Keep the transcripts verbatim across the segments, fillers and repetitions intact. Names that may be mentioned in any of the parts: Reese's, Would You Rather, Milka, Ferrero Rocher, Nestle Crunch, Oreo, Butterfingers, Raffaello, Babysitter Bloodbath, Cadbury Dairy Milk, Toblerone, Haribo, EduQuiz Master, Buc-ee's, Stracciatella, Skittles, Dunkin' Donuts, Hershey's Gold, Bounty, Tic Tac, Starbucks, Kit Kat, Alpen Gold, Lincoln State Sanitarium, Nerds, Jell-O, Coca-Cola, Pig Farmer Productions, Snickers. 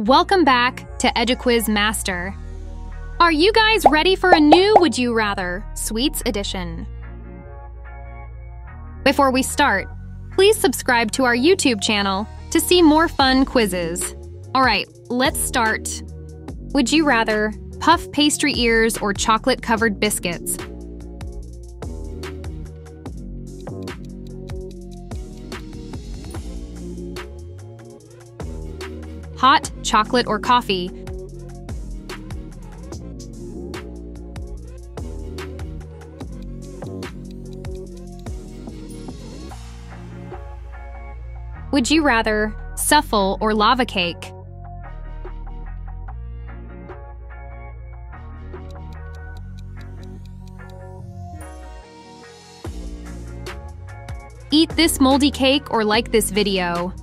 Welcome back to EduQuiz Master. Are you guys ready for a new Would You Rather Sweets edition? Before we start, please subscribe to our YouTube channel to see more fun quizzes. Alright, let's start. Would you rather puff pastry ears or chocolate-covered biscuits? Hot chocolate or coffee? Would you rather Suffle or lava cake? Eat this moldy cake or like this video?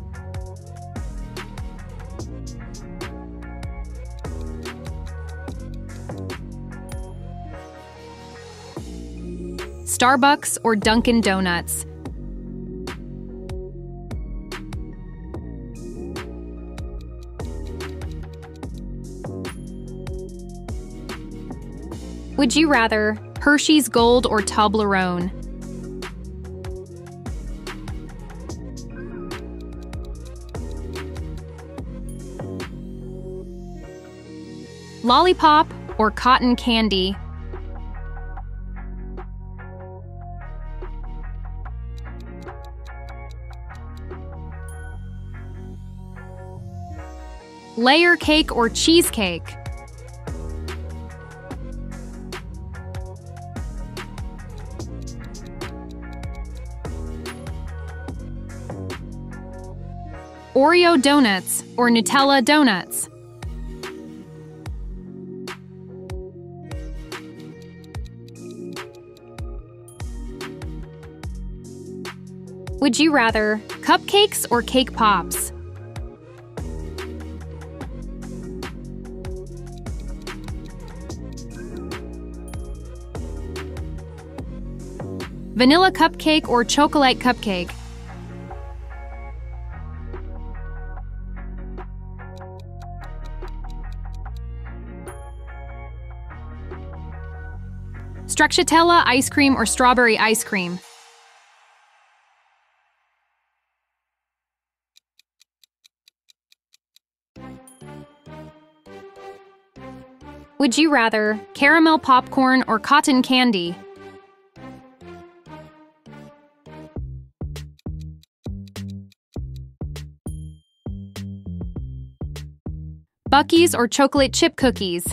Starbucks or Dunkin' Donuts? Would you rather Hershey's Gold or Toblerone? Lollipop or cotton candy? Layer cake or cheesecake? Oreo donuts or Nutella donuts? Would you rather cupcakes or cake pops? Vanilla cupcake or chocolate cupcake? Stracciatella ice cream or strawberry ice cream? Would you rather caramel popcorn or cotton candy? Buc-ee's or chocolate chip cookies?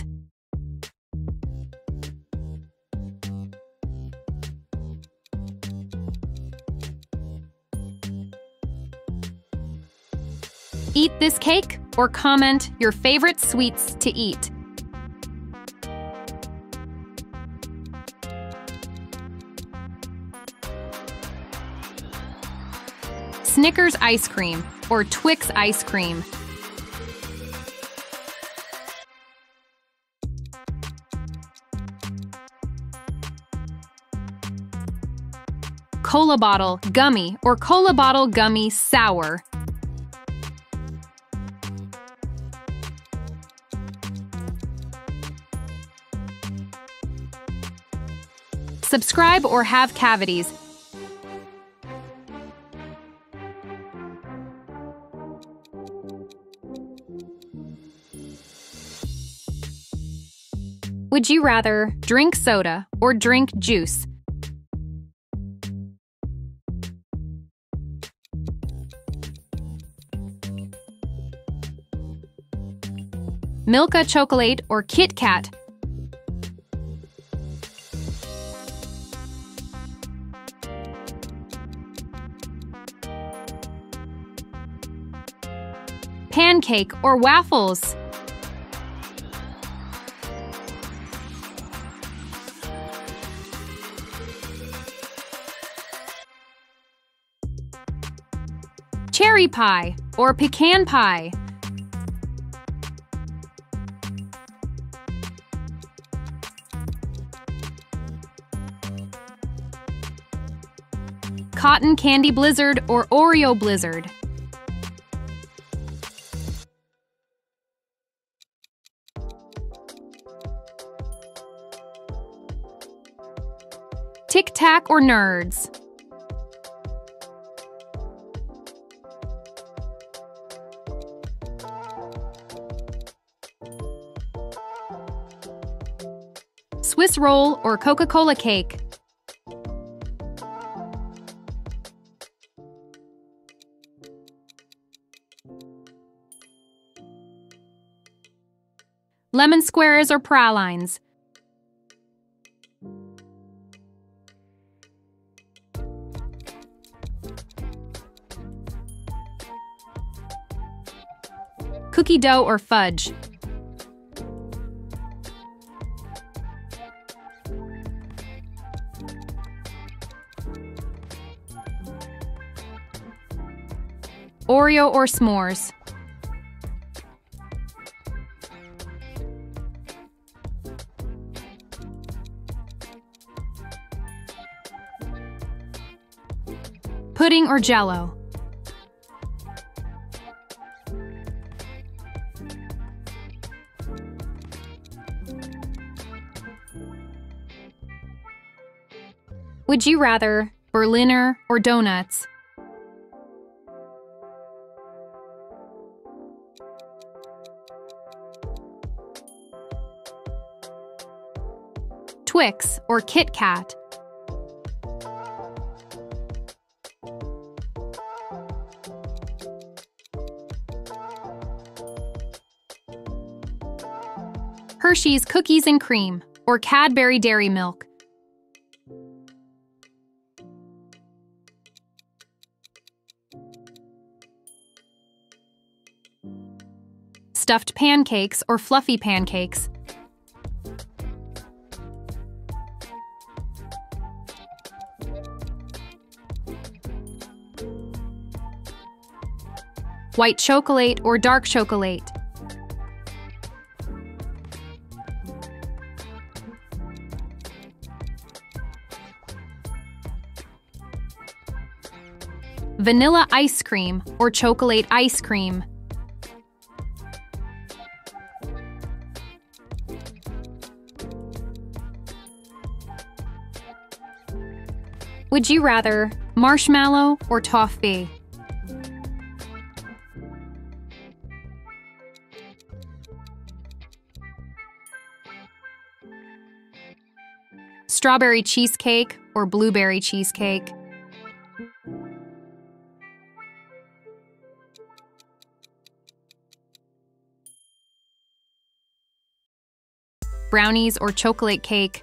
Eat this cake or comment your favorite sweets to eat? Snickers ice cream or Twix ice cream? Cola bottle gummy or cola bottle gummy sour? Subscribe or have cavities? Would you rather drink soda or drink juice? Milka chocolate or Kit Kat? Pancake or waffles? Cherry pie or pecan pie? Cotton candy blizzard or Oreo blizzard? Tic Tac or Nerds? Swiss roll or Coca-Cola cake? Lemon squares or pralines? Cookie dough or fudge? Oreo or s'mores? Pudding or Jell-O? Would you rather Berliner or donuts? Twix or Kit Kat? Hershey's Cookies and Cream or Cadbury Dairy Milk? Stuffed pancakes or fluffy pancakes? White chocolate or dark chocolate? Vanilla ice cream or chocolate ice cream? Would you rather marshmallow or toffee? Strawberry cheesecake or blueberry cheesecake? Brownies or chocolate cake?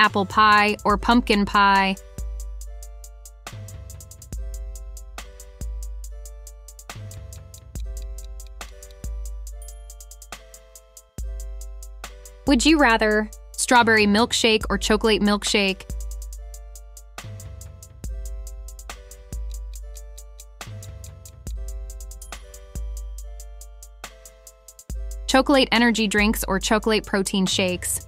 Apple pie or pumpkin pie? Would you rather strawberry milkshake or chocolate milkshake? Chocolate energy drinks or chocolate protein shakes?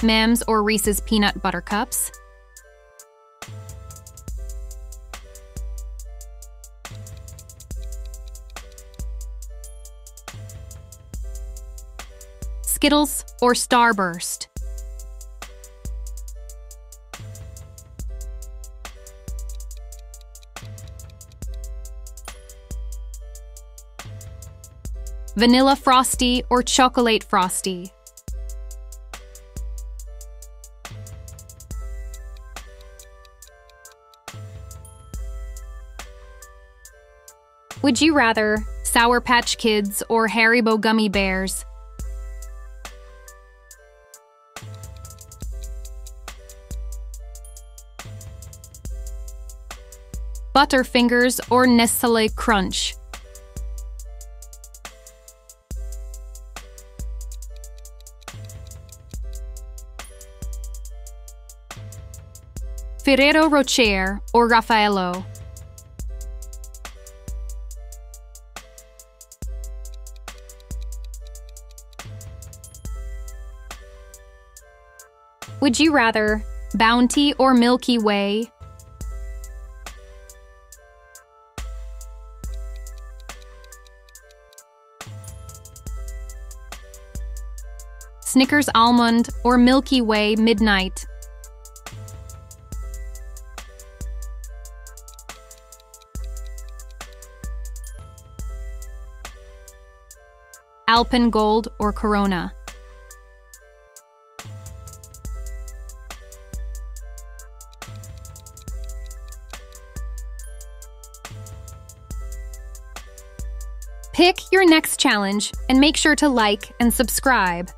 M and M's or Reese's peanut butter cups? Skittles or Starburst? Vanilla Frosty or Chocolate Frosty? Would you rather Sour Patch Kids or Haribo Gummy Bears? Butterfingers or Nestle Crunch? Ferrero Rocher or Raffaello? Would you rather Bounty or Milky Way? Snickers Almond or Milky Way Midnight? Alpen Gold or Corona? Pick your next challenge and make sure to like and subscribe.